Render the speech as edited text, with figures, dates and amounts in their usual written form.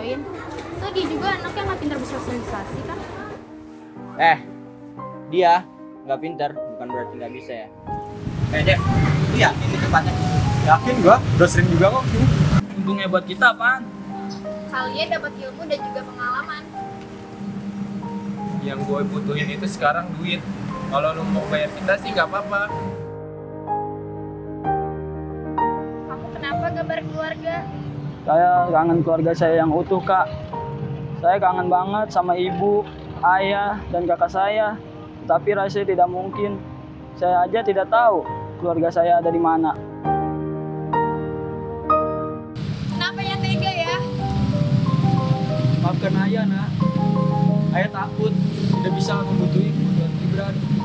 dijodohin. Lagi juga anaknya nggak pintar bersosialisasi kan? Dia nggak pintar bukan berarti nggak bisa ya. Jeff, iya ini tempatnya. Yakin gua, udah sering juga kok. Untungnya buat kita apaan? Kalian dapat ilmu dan juga pengalaman. Yang gue butuhin itu sekarang duit. Kalau lu mau bayar kita sih nggak apa-apa. Kamu kenapa gambar keluarga? Saya kangen keluarga saya yang utuh, Kak. Saya kangen banget sama ibu, ayah, dan kakak saya. Tapi rasanya tidak mungkin. Saya aja tidak tahu keluarga saya ada di mana. Kenapa ya tega ya? Maafkan ayah, Nak. Ayah takut tidak bisa membutuhi kebutuhan Gibran.